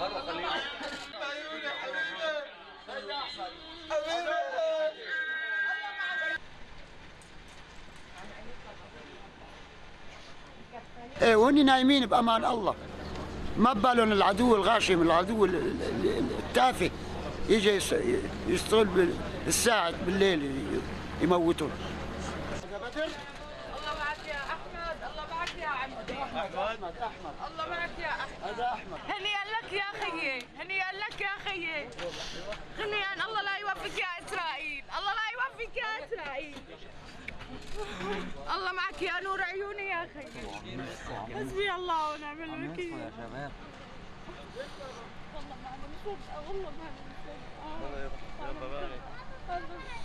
هلا خليل عيوني حبيبي حبيبي ايه وهني نايمين بامان الله. ما ببالهم العدو الغاشم، العدو التافه يجي يشتغل بالساعة بالليل يموتون. الله معك يا احمد، الله معك يا عمي. احمد الله معك يا احمد. هذا احمد. هنيئا لك يا خيي، هنيئا لك يا خيي. هنيئا، الله لا يوفقك يا اسرائيل، الله لا يوفقك يا اسرائيل. الله معك يا نور عيوني يا خيي. حسبي الله ونعم الوكيل. يا شباب والله ما عم نشوف والله ما عم نشوف.